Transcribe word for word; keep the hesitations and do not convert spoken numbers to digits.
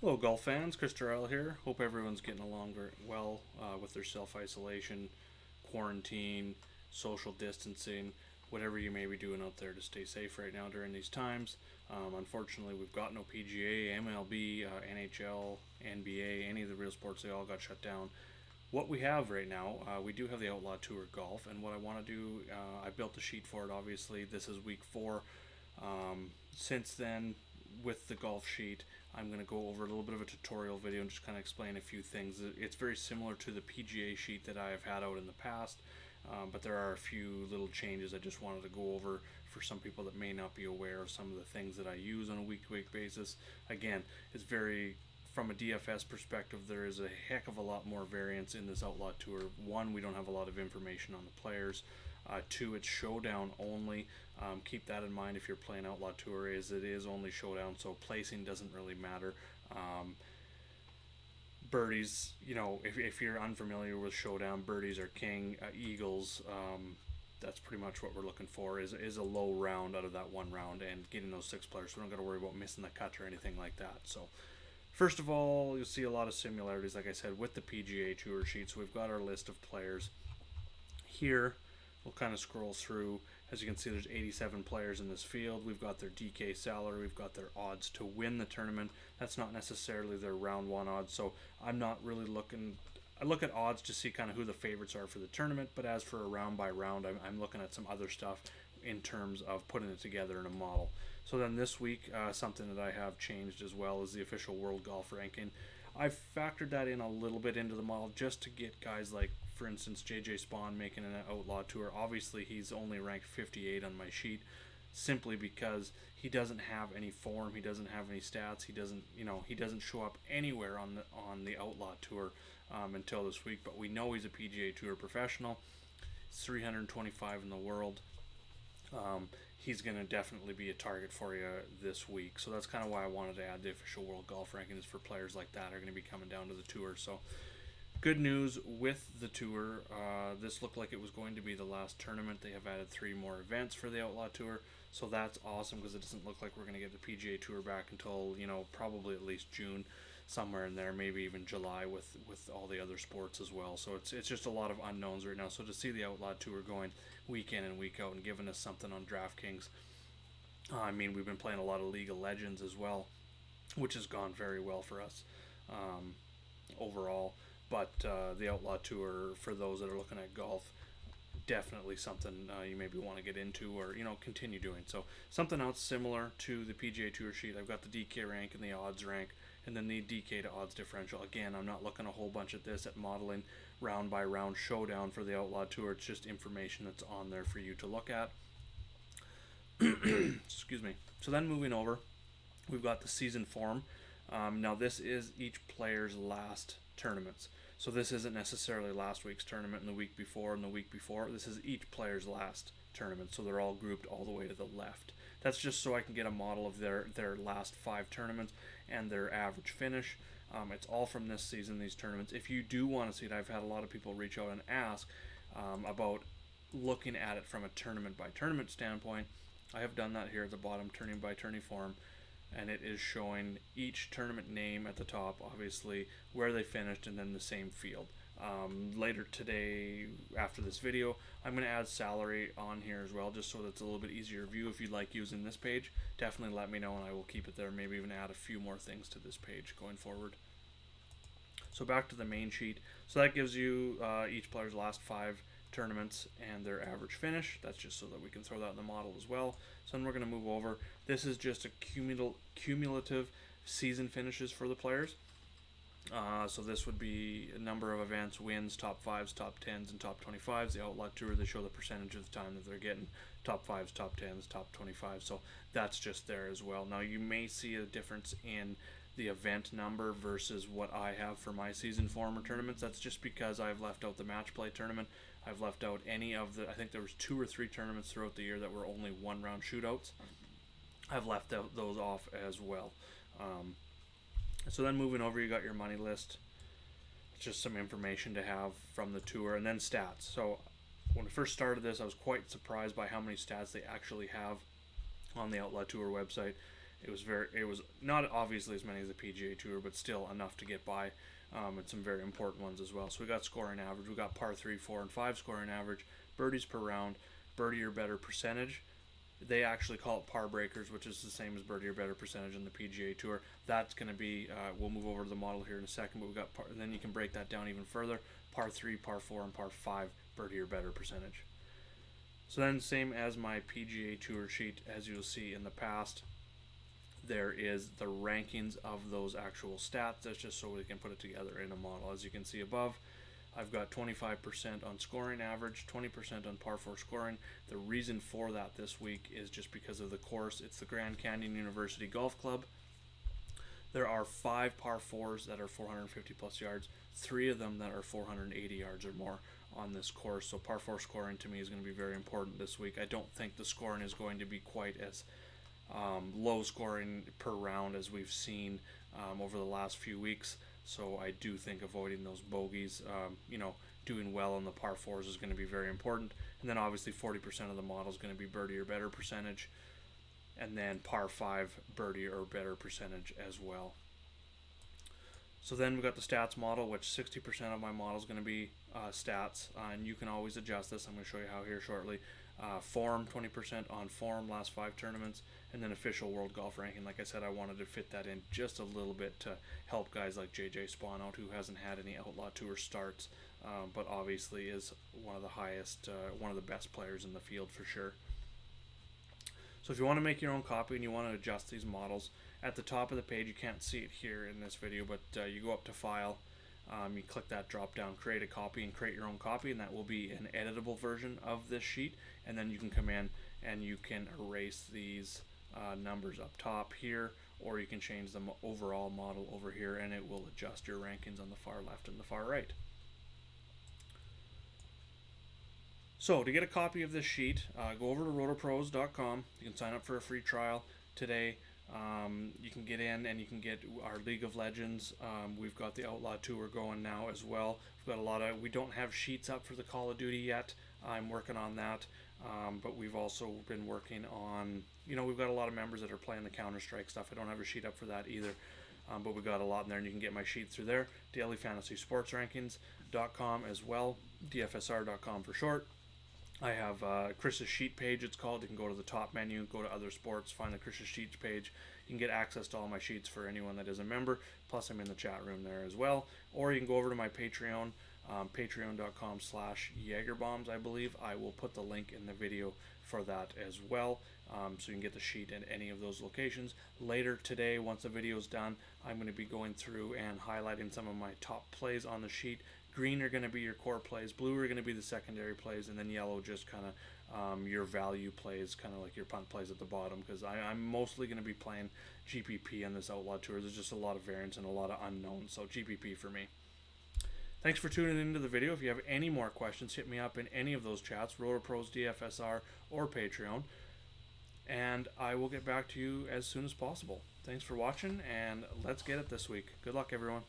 Hello golf fans, Chris Terrell here. Hope everyone's getting along very well uh, with their self-isolation, quarantine, social distancing, whatever you may be doing out there to stay safe right now during these times. Um, unfortunately, we've got no P G A, M L B, uh, N H L, N B A, any of the real sports, they all got shut down. What we have right now, uh, we do have the Outlaw Tour Golf, and what I want to do, uh, I built a sheet for it, obviously. This is week four. Um, since then, with the golf sheet, I'm going to go over a little bit of a tutorial video and just kind of explain a few things. It's very similar to the P G A sheet that I have had out in the past, um, but there are a few little changes I just wanted to go over for some people that may not be aware of some of the things that I use on a week-to-week basis. Again, it's very, from a D F S perspective, there is a heck of a lot more variance in this Outlaw Tour. One, we don't have a lot of information on the players. Uh, two, it's showdown only. Um, keep that in mind if you're playing Outlaw Tour, is it is only showdown, so placing doesn't really matter. Um, birdies, you know, if, if you're unfamiliar with showdown, birdies are king. Uh, eagles, um, that's pretty much what we're looking for, is, is a low round out of that one round and getting those six players. We don't got to worry about missing the cut or anything like that. So, first of all, you'll see a lot of similarities, like I said, with the P G A Tour sheets. We've got our list of players here. We'll kind of scroll through. As you can see, there's eighty-seven players in this field. We've got their D K salary. We've got their odds to win the tournament. That's not necessarily their round one odds, so I'm not really looking... I look at odds to see kind of who the favorites are for the tournament, but as for a round by round, I'm, I'm looking at some other stuff in terms of putting it together in a model. So then this week, uh, something that I have changed as well is the official world golf ranking. I've factored that in a little bit into the model just to get guys like, for instance, J J. Spaun making an Outlaw Tour. Obviously, he's only ranked fifty-eight on my sheet simply because he doesn't have any form, he doesn't have any stats, he doesn't, you know, he doesn't show up anywhere on the on the Outlaw Tour um, until this week. But we know he's a P G A Tour professional. He's three hundred twenty-five in the world. Um, he's going to definitely be a target for you this week. So that's kind of why I wanted to add the official world golf rankings for players like that are going to be coming down to the tour. So good news with the tour. Uh, this looked like it was going to be the last tournament. They have added three more events for the Outlaw Tour. So that's awesome because it doesn't look like we're going to get the P G A Tour back until, you know, probably at least June, somewhere in there, maybe even July with, with all the other sports as well. So it's, it's just a lot of unknowns right now. So to see the Outlaw Tour going week in and week out and giving us something on DraftKings, uh, I mean, we've been playing a lot of League of Legends as well, which has gone very well for us um, overall. But uh, the Outlaw Tour, for those that are looking at golf, definitely something uh, you maybe want to get into or, you know, continue doing. So something else similar to the P G A Tour sheet, I've got the D K rank and the odds rank, and then the D K to odds differential. Again, I'm not looking a whole bunch at this, at modeling round by round showdown for the Outlaw Tour. It's just information that's on there for you to look at. Excuse me. So then moving over, we've got the season form. Um, now this is each player's last tournaments. So this isn't necessarily last week's tournament and the week before and the week before. This is each player's last tournament. So they're all grouped all the way to the left. That's just so I can get a model of their, their last five tournaments and their average finish. Um, it's all from this season, these tournaments. If you do want to see it, I've had a lot of people reach out and ask um, about looking at it from a tournament by tournament standpoint. I have done that here at the bottom, tourney by tourney form. And it is showing each tournament name at the top, obviously, where they finished, and then the same field. Um, later today, after this video, I'm going to add salary on here as well, just so that's a little bit easier view. If you'd like using this page, definitely let me know, and I will keep it there, maybe even add a few more things to this page going forward. So back to the main sheet. So that gives you uh, each player's last five tournaments and their average finish. That's just so that we can throw that in the model as well. So then we're going to move over. This is just a cumul cumulative season finishes for the players. Uh, so this would be a number of events, wins, top fives, top tens, and top twenty-fives. The Outlaw Tour, they show the percentage of the time that they're getting top fives, top tens, top twenty-fives. So that's just there as well. Now you may see a difference in the event number versus what I have for my season form or tournaments. That's just because I've left out the match play tournament. I've left out any of the, I think there was two or three tournaments throughout the year that were only one round shootouts. I've left out those off as well. Um, So then moving over, you got your money list. It's just some information to have from the tour. And then stats. So when I first started this, I was quite surprised by how many stats they actually have on the Outlaw Tour website. It was very, it was not obviously as many as the P G A Tour, but still enough to get by, um, and some very important ones as well. So we got scoring average, we got par three, four, and five scoring average, birdies per round, birdie or better percentage. They actually call it par breakers, which is the same as birdie or better percentage on the P G A Tour. That's going to be, uh, we'll move over to the model here in a second, but we've got par, and then you can break that down even further, par three, par four, and par five, birdie or better percentage. So then, same as my P G A Tour sheet, as you'll see in the past, there is the rankings of those actual stats. That's just so we can put it together in a model. As you can see above, I've got twenty-five percent on scoring average, twenty percent on par four scoring. The reason for that this week is just because of the course. It's the Grand Canyon University Golf Club. There are five par fours that are four hundred fifty plus yards, three of them that are four hundred eighty yards or more on this course. So par four scoring to me is going to be very important this week. I don't think the scoring is going to be quite as um, low scoring per round as we've seen um, over the last few weeks. So I do think avoiding those bogeys, um, you know, doing well on the par fours is going to be very important. And then obviously forty percent of the model is going to be birdie or better percentage. And then par five, birdie or better percentage as well. So then we've got the stats model, which sixty percent of my model is going to be uh, stats. Uh, and you can always adjust this. I'm going to show you how here shortly. Uh, form, twenty percent on form, last five tournaments, and then official world golf ranking. Like I said, I wanted to fit that in just a little bit to help guys like J J. Spaun out, who hasn't had any Outlaw Tour starts, um, but obviously is one of the highest, uh, one of the best players in the field for sure. So if you want to make your own copy and you want to adjust these models, at the top of the page, you can't see it here in this video, but uh, you go up to File, um, you click that drop down, Create a Copy, and create your own copy, and that will be an editable version of this sheet. And then you can come in and you can erase these uh, numbers up top here, or you can change the overall model over here, and it will adjust your rankings on the far left and the far right. So to get a copy of this sheet, uh, go over to roto pros dot com. You can sign up for a free trial today. Um, you can get in and you can get our League of Legends. Um, we've got the Outlaw Tour going now as well. We've got a lot of, we don't have sheets up for the Call of Duty yet. I'm working on that. Um, but we've also been working on, you know, we've got a lot of members that are playing the Counter-Strike stuff. I don't have a sheet up for that either. Um, but we've got a lot in there, and you can get my sheet through there. Daily Fantasy Sports Rankings dot com as well. D F S R dot com for short. I have uh, Chris's sheet page, it's called. You can go to the top menu, go to other sports, find the Chris's sheet page. You can get access to all my sheets for anyone that is a member. Plus, I'm in the chat room there as well. Or you can go over to my Patreon, um, patreon dot com slash Jaegerbombs, I believe. I will put the link in the video for that as well. Um, so you can get the sheet at any of those locations. Later today, once the video is done, I'm going to be going through and highlighting some of my top plays on the sheet. Green are going to be your core plays, blue are going to be the secondary plays, and then yellow just kind of um, your value plays, kind of like your punt plays at the bottom, because I'm mostly going to be playing G P P on this Outlaw Tour. There's just a lot of variance and a lot of unknowns, so G P P for me. Thanks for tuning into the video. If you have any more questions, hit me up in any of those chats, RotoPros, D F S R, or Patreon, and I will get back to you as soon as possible. Thanks for watching, and let's get it this week. Good luck, everyone.